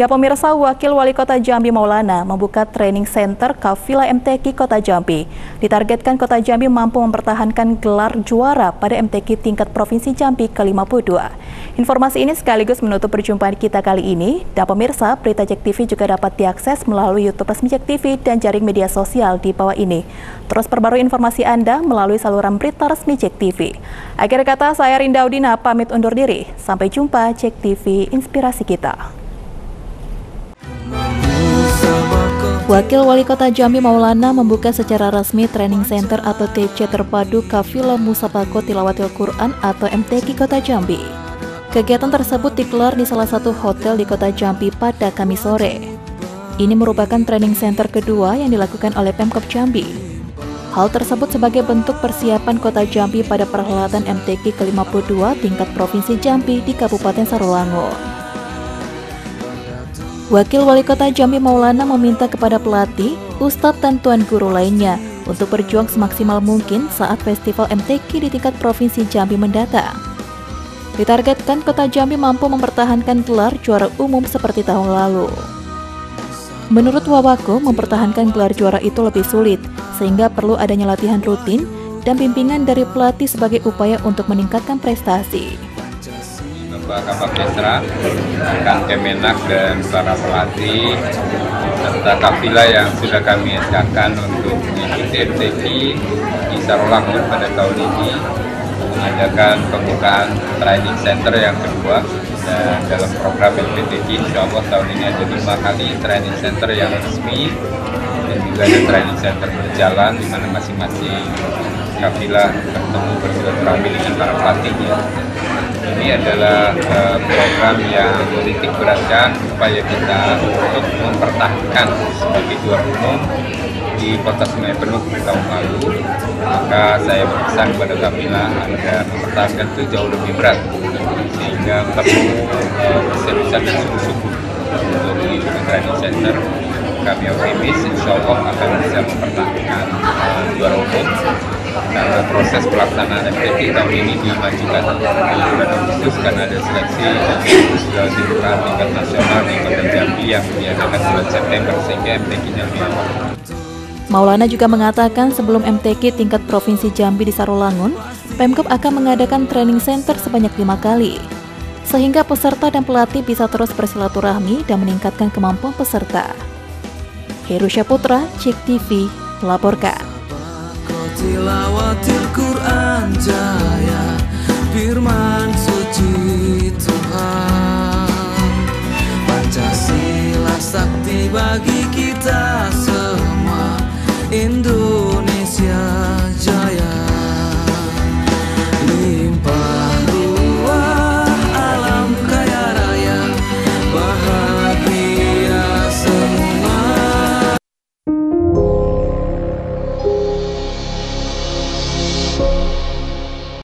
Ya pemirsa, Wakil Wali Kota Jambi Maulana membuka training center Kafilah MTQ Kota Jambi. Ditargetkan Kota Jambi mampu mempertahankan gelar juara pada MTQ tingkat Provinsi Jambi ke-52. Informasi ini sekaligus menutup perjumpaan kita kali ini. Dan pemirsa, berita Jek TV juga dapat diakses melalui YouTube resmi Jek TV dan jaring media sosial di bawah ini. Terus perbarui informasi Anda melalui saluran berita resmi Jek TV. Akhir kata, saya Rinda Udina pamit undur diri. Sampai jumpa Jek TV, inspirasi kita. Wakil Wali Kota Jambi Maulana membuka secara resmi Training Center atau TC terpadu Kafilah Musabaqah Tilawatil Quran atau MTQ Kota Jambi. Kegiatan tersebut digelar di salah satu hotel di Kota Jambi pada Kamis sore. Ini merupakan training center kedua yang dilakukan oleh Pemkop Jambi. Hal tersebut sebagai bentuk persiapan Kota Jambi pada perhelatan MTQ ke-52 tingkat Provinsi Jambi di Kabupaten Sarolangun. Wakil Wali Kota Jambi Maulana meminta kepada pelatih, ustadz dan tuan guru lainnya untuk berjuang semaksimal mungkin saat festival MTQ di tingkat Provinsi Jambi mendatang. Ditargetkan Kota Jambi mampu mempertahankan gelar juara umum seperti tahun lalu. Menurut Wawako, mempertahankan gelar juara itu lebih sulit, sehingga perlu adanya latihan rutin dan bimbingan dari pelatih sebagai upaya untuk meningkatkan prestasi. Kapitra akan Kemenag dan para pelatih serta kafilah yang sudah kami edarkan untuk mengikuti MTQ di Sarolangun pada tahun ini mengadakan pembukaan training center yang kedua, dan dalam program MTQ insya Allah tahun ini ada 5 kali training center yang resmi dan juga ada training center berjalan di mana masing-masing kafilah bertemu bersilaturahmi dengan para pelatihnya. Ini adalah program yang titik beratkan supaya kita untuk mempertahankan sebagai juara umum di Kota Sungai Penuh tahun lalu. Maka saya berpesan kepada kafilah agar mempertahankan itu jauh lebih berat, sehingga perlu keseriusan dan sungguh-sungguh untuk mengikuti training center. Kami optimis insya Allah akan bisa mempertahankan juara umum. Karena proses pelaksanaan MTQ tahun ini dimajukan bulan Agustus karena ada seleksi tingkat nasional di Kota Jambi yang diadakan bulan September sehingga MTQ-nya diatur. Maulana juga mengatakan sebelum MTQ tingkat Provinsi Jambi di Sarolangun, Pemkop akan mengadakan training center sebanyak 5 kali, sehingga peserta dan pelatih bisa terus bersilaturahmi dan meningkatkan kemampuan peserta. Heru Syaputra, Jek TV, melaporkan. Tilawatil Quran jaya firman suci Tuhan, Pancasila sakti bagi kita semua Indonesia.